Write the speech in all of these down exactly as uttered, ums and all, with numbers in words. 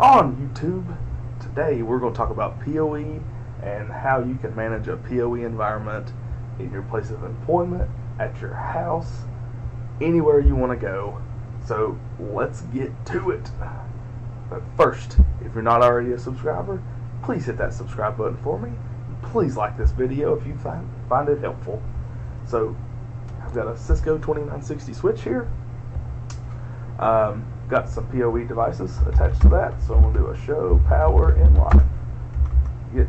on YouTube. Today we're going to talk about P O E and how you can manage a P O E environment in your place of employment, at your house, anywhere you want to go. So let's get to it. But first, if you're not already a subscriber, please hit that subscribe button for me. Please like this video if you find, find it helpful. So I've got a Cisco twenty-nine sixty switch here. Um, got some P O E devices attached to that, so I'm going to do a show power inline. Get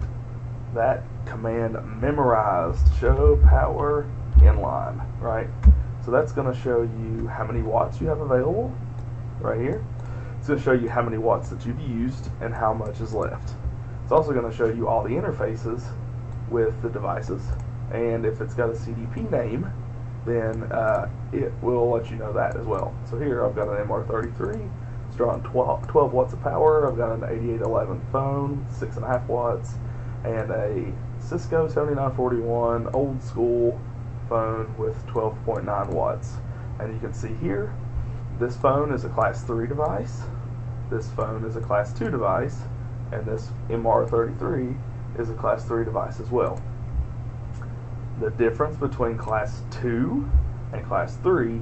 that command memorized, show power inline, right? So that's going to show you how many watts you have available right here. It's going to show you how many watts that you've used and how much is left. It's also going to show you all the interfaces with the devices, and if it's got a C D P name, then uh, it will let you know that as well. So here I've got an M R thirty-three, it's drawing twelve, twelve watts of power. I've got an eighty-eight eleven phone, six and a half watts, and a Cisco seventy-nine forty-one old school phone with twelve point nine watts. And you can see here, this phone is a class three device, this phone is a class two device, and this M R thirty-three is a class three device as well. The difference between class two and class three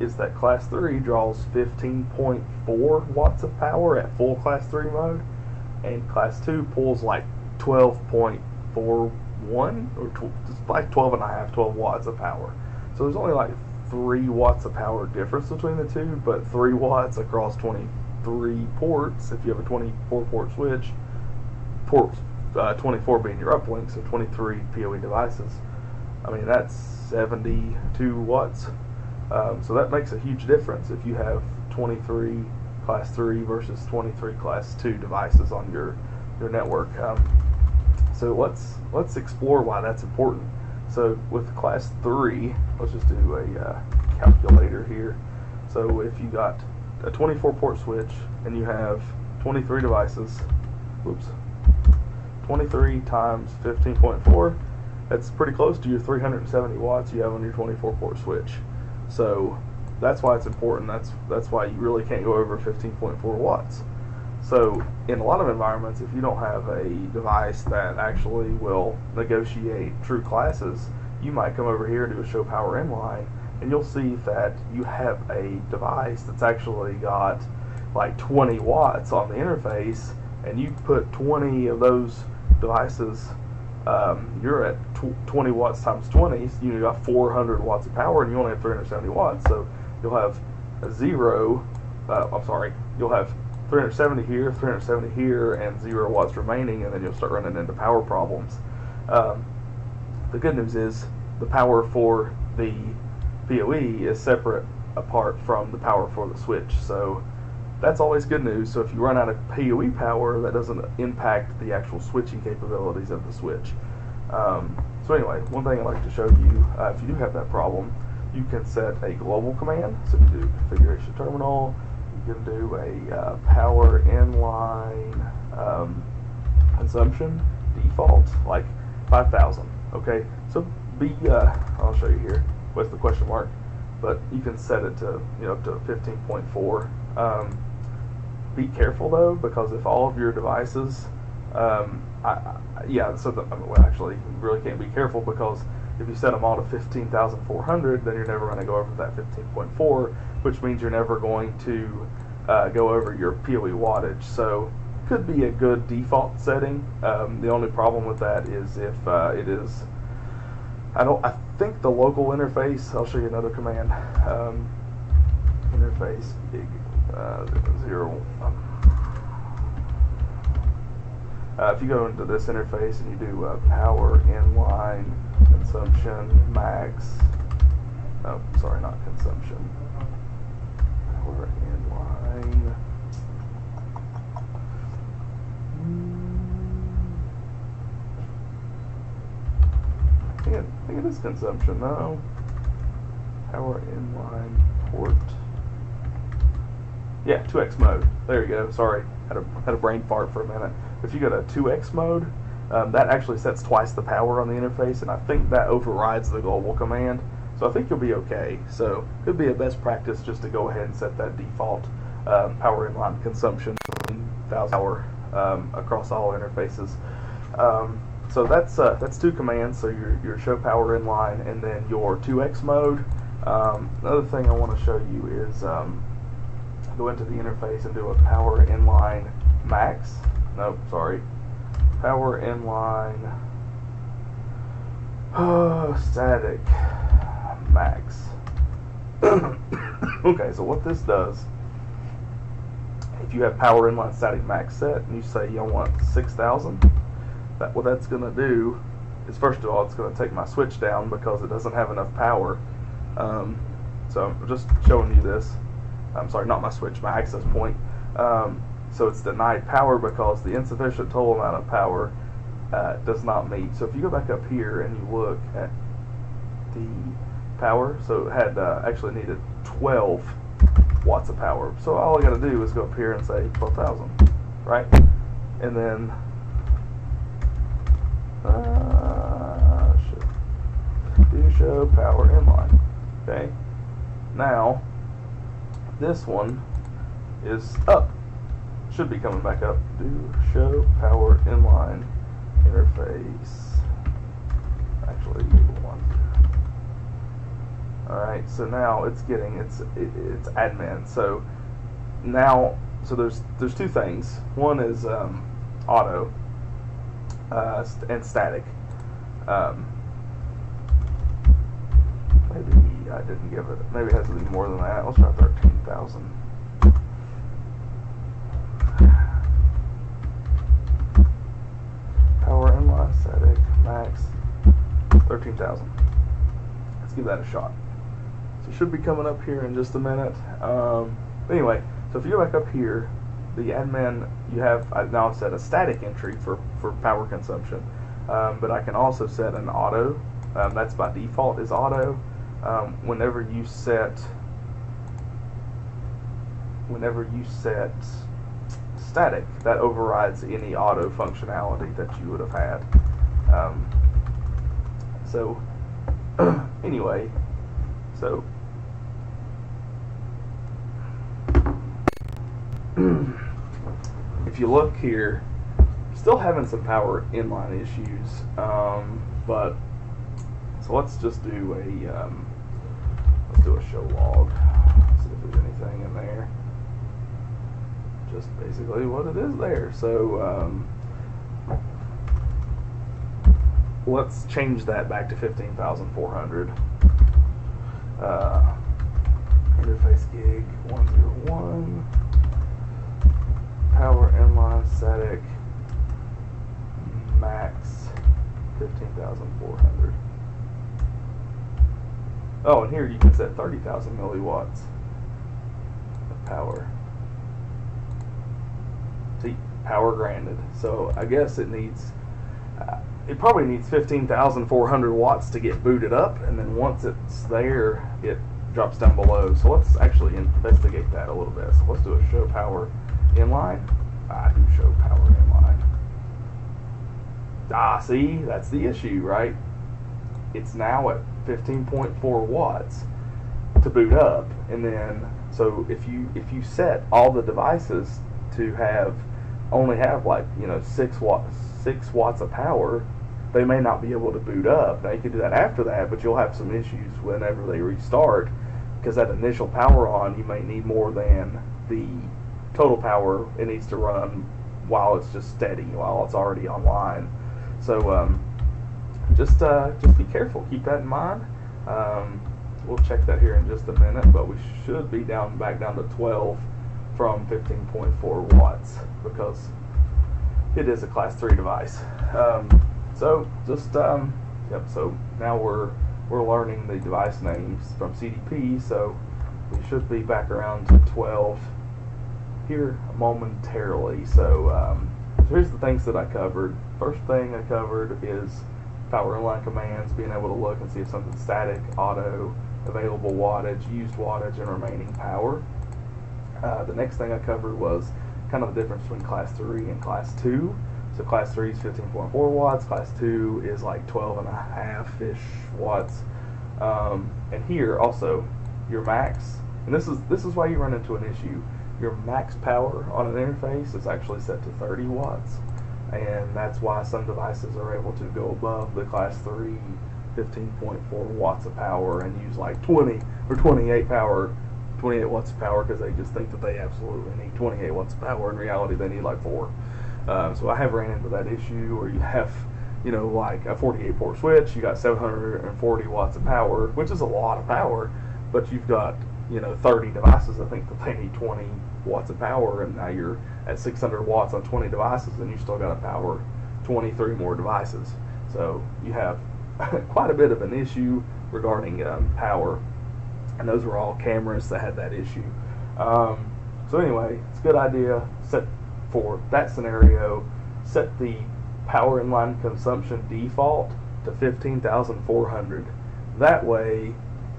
is that class three draws fifteen point four watts of power at full class three mode, and class two pulls like twelve point four one or just like twelve and a half, twelve watts of power. So there's only like three watts of power difference between the two, but three watts across twenty-three ports, if you have a twenty-four port switch, port uh, twenty-four being your uplink, so twenty-three P O E devices. I mean, that's seventy-two watts, um, so that makes a huge difference if you have twenty-three class three versus twenty-three class two devices on your your network. Um, so let's let's explore why that's important. So with class three, let's just do a uh, calculator here. So if you got a twenty-four port switch and you have twenty-three devices, whoops, twenty-three times fifteen point four. That's pretty close to your three hundred seventy watts you have on your twenty-four port switch. So that's why it's important. That's that's why you really can't go over fifteen point four watts. So in a lot of environments, if you don't have a device that actually will negotiate true classes, you might come over here and do a show power inline, and you'll see that you have a device that's actually got like twenty watts on the interface, and you put twenty of those devices. Um, you're at tw twenty watts times twenty, so you got four hundred watts of power, and you only have three hundred seventy watts, so you'll have a zero, uh, I'm sorry, you'll have three hundred seventy here, three hundred seventy here, and zero watts remaining, and then you'll start running into power problems. Um, the good news is the power for the P O E is separate apart from the power for the switch, so that's always good news. So if you run out of P O E power, that doesn't impact the actual switching capabilities of the switch. Um, so anyway, one thing I'd like to show you, uh, if you do have that problem, you can set a global command. So if you do configuration terminal, you can do a uh, power inline um, consumption default, like five thousand, okay? So be, uh, I'll show you here, what's the question mark? But you can set it to, you know, up to fifteen point four. Um, be careful though, because if all of your devices, um, I, I, yeah, so the, I mean, well, actually, you really can't be careful, because if you set them all to fifteen thousand four hundred, then you're never going to go over that fifteen point four, which means you're never going to uh, go over your P O E wattage. So could be a good default setting. Um, the only problem with that is if uh, it is, I don't, I think the local interface. I'll show you another command. Um, interface big. Uh, zero. Uh, if you go into this interface and you do uh, power inline consumption max, oh sorry, not consumption, power inline, I think it, I think it is consumption, no, power inline port. Yeah, two X mode. There you go. Sorry, had a had a brain fart for a minute. If you go to two X mode, um, that actually sets twice the power on the interface, and I think that overrides the global command. So I think you'll be okay. So it could be a best practice just to go ahead and set that default um, power inline consumption one thousand hour um, across all interfaces. Um, so that's uh, that's two commands. So your your show power inline and then your two X mode. Um, another thing I want to show you is um, go into the interface and do a power inline max. Nope, sorry. Power inline oh, static max. Okay, so what this does, if you have power inline static max set and you say you want six thousand, that what that's going to do is, first of all, it's going to take my switch down because it doesn't have enough power. Um, so I'm just showing you this. I'm sorry, not my switch, my access point. Um, so it's denied power because the insufficient total amount of power uh, does not meet. So if you go back up here and you look at the power, so it had uh, actually needed twelve watts of power. So all I got to do is go up here and say twelve thousand, right? And then uh, should do show power inline. Okay. Now this one is up. Should be coming back up. Do show power inline interface. Actually, one. All right. So now it's getting it's it, it's admin. So now so there's there's two things. One is um, auto uh, st and static. Um, maybe. I didn't give it. Maybe it has to be more than that. Let's try thirteen thousand. Power inline static max thirteen thousand. Let's give that a shot. So it should be coming up here in just a minute. Um, anyway, so if you go back up here, the admin, you have, I've now set a static entry for, for power consumption. Um, but I can also set an auto. Um, that's by default is auto. Um, whenever you set, whenever you set static, that overrides any auto functionality that you would have had. Um, so anyway, so if you look here, still having some power inline issues, um, but so let's just do a um, let's do a show log. See if there's anything in there. Just basically what it is there. So um, let's change that back to fifteen thousand four hundred. Uh, interface gig one zero one. Power inline static max fifteen thousand four hundred. Oh, and here you can set thirty thousand milliwatts of power. See, power granted. So I guess it needs, uh, it probably needs fifteen thousand four hundred watts to get booted up, and then once it's there, it drops down below. So let's actually investigate that a little bit. So let's do a show power inline. I do show power inline. Ah, see, that's the issue, right? It's now at fifteen point four watts to boot up, and then so if you if you set all the devices to have only have like you know six watts six watts of power, they may not be able to boot up. Now you can do that after that, but you'll have some issues whenever they restart, because that initial power on, you may need more than the total power it needs to run while it's just steady, while it's already online. So um, Just uh, just be careful. Keep that in mind. Um, we'll check that here in just a minute, but we should be down back down to twelve from fifteen point four watts, because it is a class three device. Um, so just um, yep. So now we're we're learning the device names from C D P. So we should be back around to twelve here momentarily. So um, here's the things that I covered. First thing I covered is power inline commands, being able to look and see if something's static, auto, available wattage, used wattage, and remaining power. Uh, the next thing I covered was kind of the difference between class three and class two. So class three is fifteen point four watts, class two is like twelve and a half-ish watts. Um, and here also, your max, and this is this is why you run into an issue, your max power on an interface is actually set to thirty watts, and that's why some devices are able to go above the class three fifteen point four watts of power and use like twenty or twenty-eight power twenty-eight watts of power, because they just think that they absolutely need twenty-eight watts of power. In reality, they need like four. Uh, so I have ran into that issue, or you have, you know, like a forty-eight port switch, you got seven hundred forty watts of power, which is a lot of power, but you've got, you know, thirty devices, I think, that they need twenty watts of power, and now you're at six hundred watts on twenty devices, and you still got to power twenty-three more devices. So you have quite a bit of an issue regarding um, power, and those were all cameras that had that issue. Um, so anyway, it's a good idea, set for that scenario, set the power inline consumption default to fifteen thousand four hundred. That way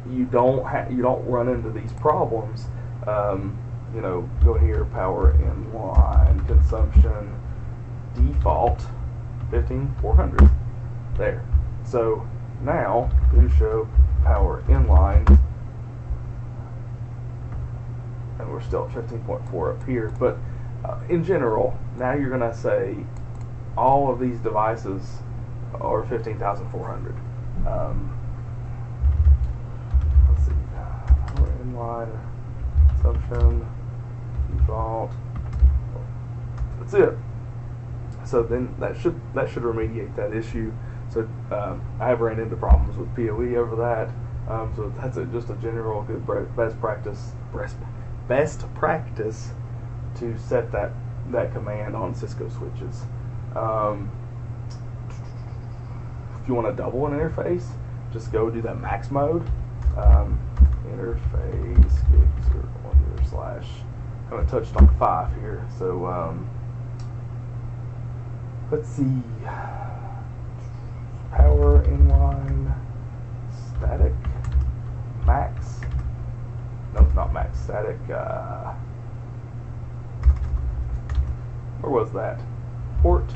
you don't ha you don't run into these problems. Um, you know, go here, power inline consumption default fifteen four hundred. There. So now do show power inline, and we're still at fifteen point four up here. But uh, in general, now you're going to say all of these devices are fifteen thousand four hundred. Um, let's see, power inline consumption default. That's it. So then that should that should remediate that issue. So um, I have ran into problems with P O E over that. Um, so that's a, just a general good best practice best practice to set that that command on Cisco switches. Um, if you want to double an interface, just go do that max mode. Um, interface gigs or one year slash. I haven't touched on five here, so um, let's see. Power inline static max. No, it's not max static. Uh, where was that? Port.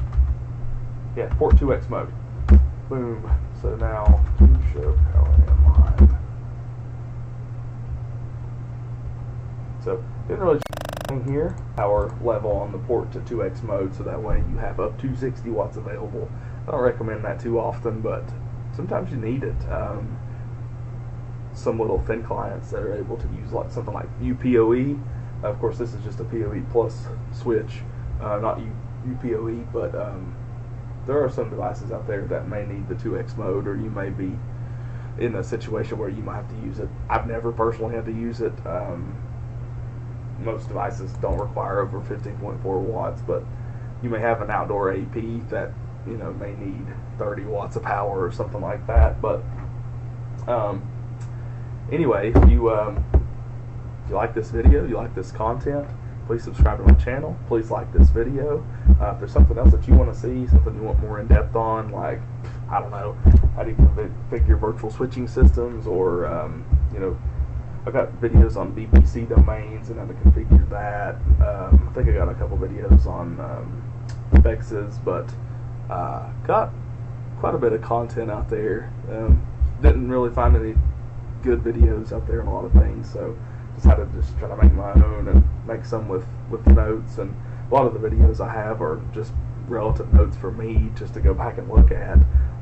Yeah, port two X mode. Boom. So now show power inline. So didn't really change anything here. Power level on the port to two X mode, so that way you have up to sixty watts available. I don't recommend that too often, but sometimes you need it. Um, some little thin clients that are able to use like something like U P O E. Of course, this is just a P O E plus switch, uh, not U P O E, but um, there are some devices out there that may need the two X mode, or you may be in a situation where you might have to use it. I've never personally had to use it. Um, most devices don't require over fifteen point four watts, but you may have an outdoor A P that, you know, may need thirty watts of power or something like that. But um, anyway, if you, um, if you like this video, you like this content, please subscribe to my channel. Please like this video. Uh, if there's something else that you want to see, something you want more in depth on, like, I don't know, how do you configure virtual switching systems, or um, you know, I've got videos on V P C domains and how to configure that. Um, I think I got a couple videos on um, V E Xs, but Uh, got quite a bit of content out there. Um, didn't really find any good videos out there on a lot of things, so decided to just try to make my own and make some with, with notes. And a lot of the videos I have are just relative notes for me, just to go back and look at.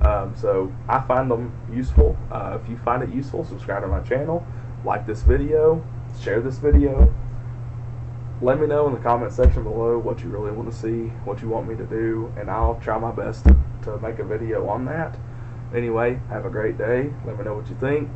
Um, so I find them useful. Uh, if you find it useful, subscribe to my channel, like this video, share this video. Let me know in the comment section below what you really want to see, what you want me to do, and I'll try my best to, to make a video on that. Anyway, have a great day. Let me know what you think.